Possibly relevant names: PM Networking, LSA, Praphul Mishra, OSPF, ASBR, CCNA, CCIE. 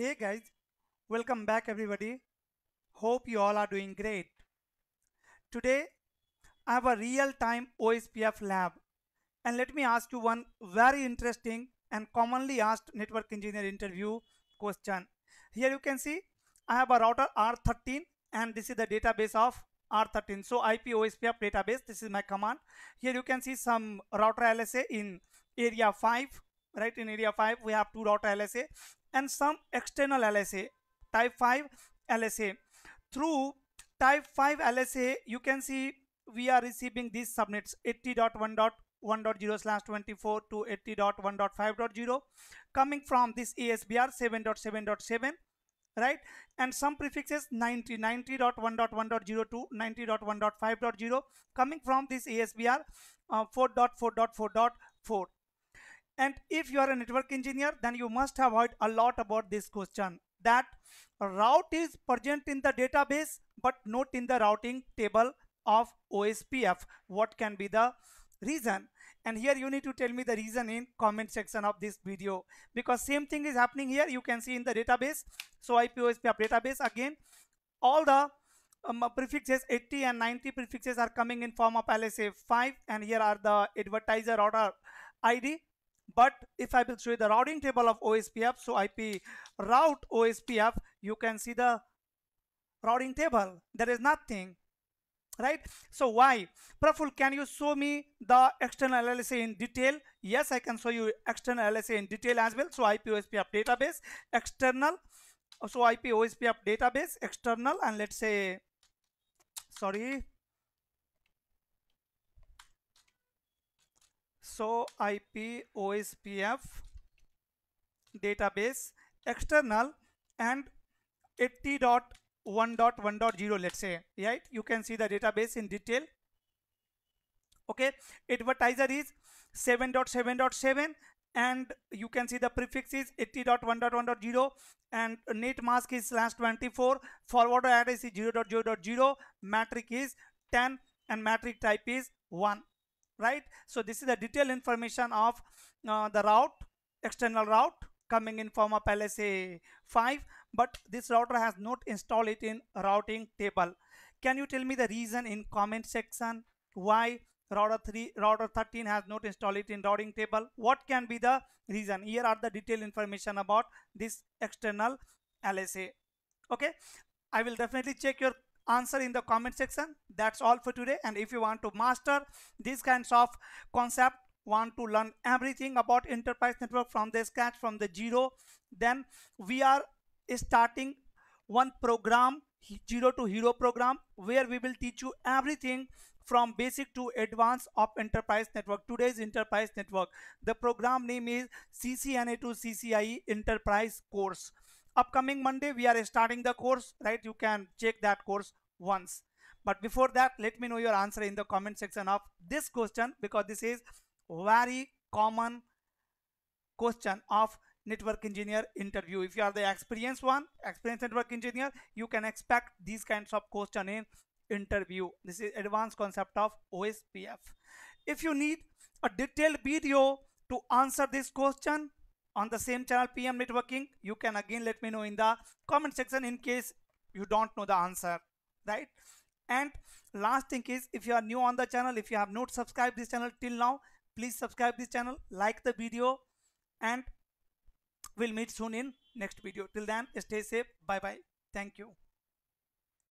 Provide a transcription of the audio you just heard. Hey guys, welcome back everybody. Hope you all are doing great. Today I have a real-time OSPF lab, and let me ask you one very interesting and commonly asked network engineer interview question. Here you can see I have a router R13 and this is the database of R13. So IP OSPF database, this is my command. Here you can see some router LSA in area 5, right? In area 5 we have two router LSA and some external LSA, type 5 LSA. Through type 5 LSA, you can see we are receiving these subnets 80.1.1.0/24 to 80.1.5.0 coming from this ASBR 7.7.7, right? And some prefixes 90.1.1.0 to 90.1.5.0 coming from this ASBR 4.4.4.4. And if you are a network engineer, then you must have heard a lot about this question, that route is present in the database but not in the routing table of OSPF. What can be the reason? And here you need to tell me the reason in comment section of this video, because same thing is happening here. You can see in the database, so IP OSPF database, again all the prefixes 80 and 90 prefixes are coming in form of LSA 5, and here are the advertiser order ID. But if I will show you the routing table of OSPF, so IP route OSPF, you can see the routing table. There is nothing, right? So why? Praful, can you show me the external LSA in detail? Yes, I can show you external LSA in detail as well. So IP OSPF database, external. So IP OSPF database, external, and let's say, sorry. So IP OSPF database external and 80.1.1.0, let's say, right? You can see the database in detail. Okay, advertiser is 7.7.7 and you can see the prefix is 80.1.1.0 and net mask is /24, forwarder address is 0.0.0, metric is 10 and metric type is 1. Right, so this is the detailed information of the route, external route coming in form of LSA 5, but this router has not installed it in routing table. Can you tell me the reason in comment section why router 13 has not installed it in routing table? What can be the reason? Here are the detailed information about this external LSA. Okay, I will definitely check your answer in the comment section. That's all for today, and if you want to master these kinds of concept, want to learn everything about enterprise network from the scratch, from the zero, then we are starting one program, Zero to Hero program, where we will teach you everything from basic to advanced of enterprise network. Today's enterprise network, the program name is CCNA to CCIE enterprise course. Upcoming Monday we are starting the course, right? You can check that course once. But before that, let me know your answer in the comment section of this question, because this is very common question of network engineer interview. If you are the experienced one, experienced network engineer, you can expect these kinds of question in interview. This is advanced concept of OSPF. If you need a detailed video to answer this question on the same channel, PM Networking, you can again let me know in the comment section in case you don't know the answer, right? And last thing is, if you are new on the channel, if you have not subscribed this channel till now, please subscribe this channel, like the video, and we'll meet soon in next video. Till then, stay safe. Bye bye. Thank you.